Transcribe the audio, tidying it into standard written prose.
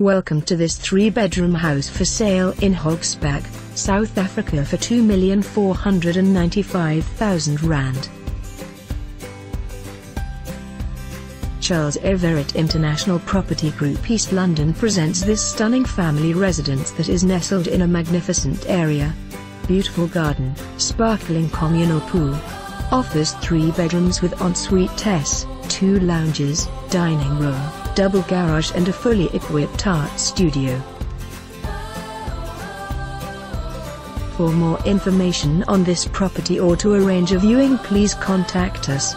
Welcome to this 3-bedroom house for sale in Hogsback, South Africa for R2,495,000. Charles Everett International Property Group East London presents this stunning family residence that is nestled in a magnificent area. Beautiful garden, sparkling communal pool. Offers 3 bedrooms with ensuites, 2 lounges, dining room, double garage and a fully equipped art studio. For more information on this property or to arrange a viewing, please contact us.